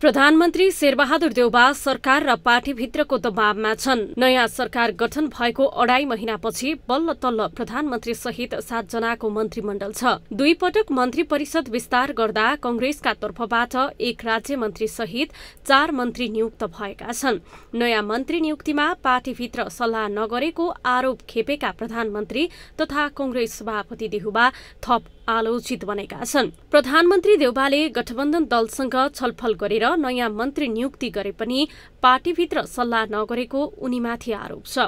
प्रधानमन्त्री शेरबहादुर देउवा सरकार र पार्टीभित्रको दबावमा छन्। नयाँ सरकार गठन भएको 2.5 महिनापछि बल्ल तल्ल प्रधानमन्त्री सहित 7 जनाको मन्त्रीमण्डल छ। दुई पटक मन्त्री परिषद विस्तार गर्दा कांग्रेसका तर्फबाट एक राज्य मन्त्री सहित 4 मन्त्री नियुक्त भएका छन्। नयाँ मन्त्री नियुक्तिमा पार्टीभित्र सल्लाह नगरेको आरोप खेपेका प्रधानमन्त्री तथा कांग्रेस सभापति देउवा थप आलोचित बनेका छन्। प्रधानमन्त्री देउवाले गठबन्धन दलसँग छलफल गरेर नयाँ मन्त्री नियुक्ति गरे पनि पार्टीभित्र सल्लाह नगरेको उनीमाथि आरोप छ।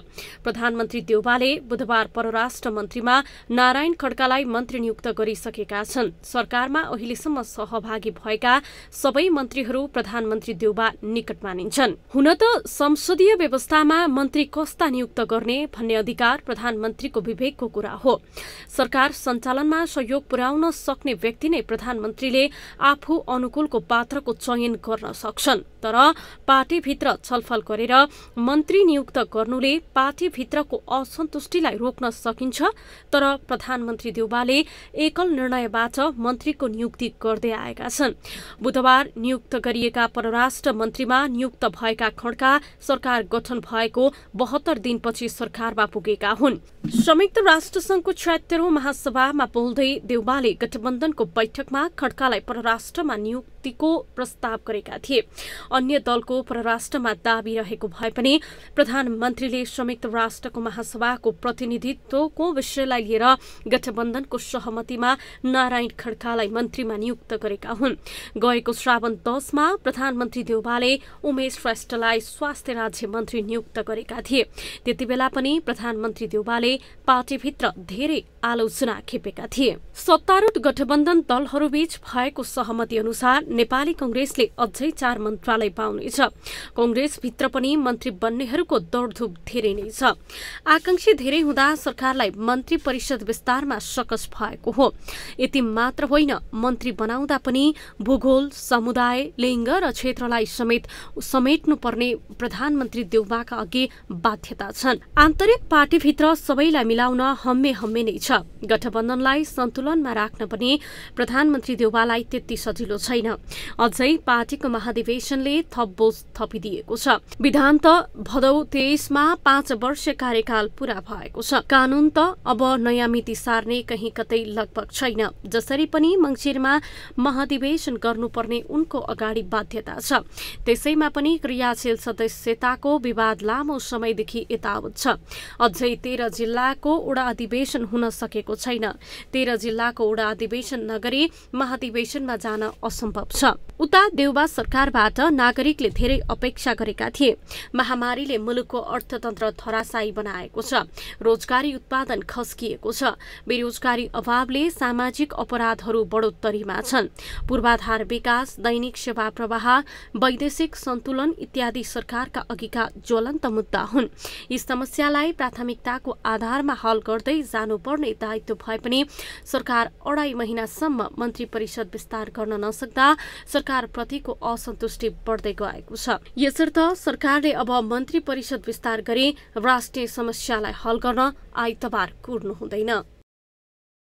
प्रधानमन्त्री देउवाले बुधबार परराष्ट्र मन्त्रीमा नारायण खड्कालाई मन्त्री नियुक्त गरिसकेका छन्। सरकारमा अहिलेसम्म सहभागी भएका सबै मन्त्रीहरू प्रधानमन्त्री देउवा निकट मानिन्छन्। हुन त संसदीय व्यवस्थामा मन्त्री कस्ता नियुक्त गर्ने भन्ने अधिकार प्रधानमन्त्रीको विवेकको कुरा हो। सरकार सञ्चालनमा सहयोग पुर्याउन सक्ने व्यक्ति नै प्रधानमन्त्रीले आफू अनुकूलको पात्रको चयन गर्न सक्छन्, तर पार्टीभित्र छलफल गरेर मन्त्री नियुक्त गर्नुले पार्टीभित्रको असन्तुष्टिलाई रोक्न सकिन्छ, तर प्रधानमन्त्री देउवाले एकल निर्णयबाट मन्त्रीको नियुक्ति गर्दै आएका छन्। बुधबार नियुक्त गरिएका परराष्ट्र मन्त्रीमा नियुक्त भएका खड्का सरकार गठन भएको 72 दिनपछि सरकारमा पुगेका हुन्। संयुक्त राष्ट्र संघको 76औं महासभामा बोल्दै देउवाले गठबन्धनको बैठकमा खड्कालाई परराष्ट्रमा नियुक्तिको प्रस्ताव गरेका थिए। अन्य दलको परराष्ट्रमा दाबी रहेको भए पनि प्रधानमन्त्रीले संयुक्त राष्ट्रको महासभाको प्रतिनिधित्वको विषयलाई लिएर गठबन्धनको सहमतिमा नारायण खड्कालाई मन्त्रीमा नियुक्त गरेका हुन्। गएको श्रावण 10 मा प्रधानमन्त्री देउवाले उमेश श्रेष्ठलाई स्वास्थ्य राज्य मन्त्री नियुक्त गरेका थिए। त्यतिबेला पनि प्रधानमन्त्री देउवाले पार्टीभित्र धेरै आलोचना खेपेका थिए। सत्तारूढ गठबन्धन दलहरूबीच भएको सहमति अनुसार नेपाली कांग्रेसले अझै 4 मन्त्रालय पाउनेछ। कांग्रेसभित्र पनि मन्त्री बन्नेहरूको दौडधुप धेरै नै छ। आकांक्षी धेरै हुँदा सरकारलाई मन्त्री परिषद विस्तारमा सकस भएको हो। यति मात्र होइन, मन्त्री बनाउँदा पनि भूगोल, समुदाय, लिङ्ग र क्षेत्रलाई समेत समेट्नुपर्ने प्रधानमन्त्री देउवाका अघि बाध्यता छन्। आन्तरिक पार्टीभित्र सबैलाई मिलाउन हम्मे नै छ। गठबन्धनलाई सन्तुलनमा राख्न पनि प्रधानमन्त्री देउवालाई त्यति सजिलो छैन। अझै पार्टीको महाधिवेशनले थप बोझ थपिदिएको छ। विधान त भदौ 23 मा 5 वर्ष कार्यकाल पूरा भएको छ। कानून त अब नयाँ मिति सार्ने कहीँ कतै लगभग छैन। जसरी पनि मंगिरमा महाधिवेशन गर्नुपर्ने उनको अगाडि बाध्यता छ। त्यसैमा पनि क्रियाशील सदस्यताको विवाद लामो समयदेखि यतावत छ। अझै 13 जिल्लाको वडा अधिवेशन हुन सकेको छैन। 13 जिल्लाको वडा अधिवेशन नगरी महाधिवेशनमा जान असम्भव छ। उता देउवा सरकारबाट नागरिकले धेरै अपेक्षा गरेका थिए। महामारीले मुलुकको अर्थतन्त्र धराशायी बनाएको छ। रोजगारी उत्पादन खस्किएको छ। बेरोजगारी अभावले सामाजिक अपराधहरू बढोत्तरीमा छन्। पूर्वाधार विकास, दैनिक सेवा प्रवाह, वैदेशिक सन्तुलन इत्यादि सरकारका अघिका ज्वलन्त मुद्दा हुन्। यी समस्यालाई प्राथमिकताको आधारमा हल गर्दै जानुपर्ने दायित्व भए पनि सरकार 2.5 महिनासम्म मन्त्री परिषद विस्तार गर्न नसक्दा सरकारप्रतिको असन्तुष्टि बढ्दै गएको छ। यसर्थ सरकारले अब मन्त्री परिषद विस्तार गरी राष्ट्रिय समस्यालाई हल गर्न आइतबार कुर्नु हुँदैन।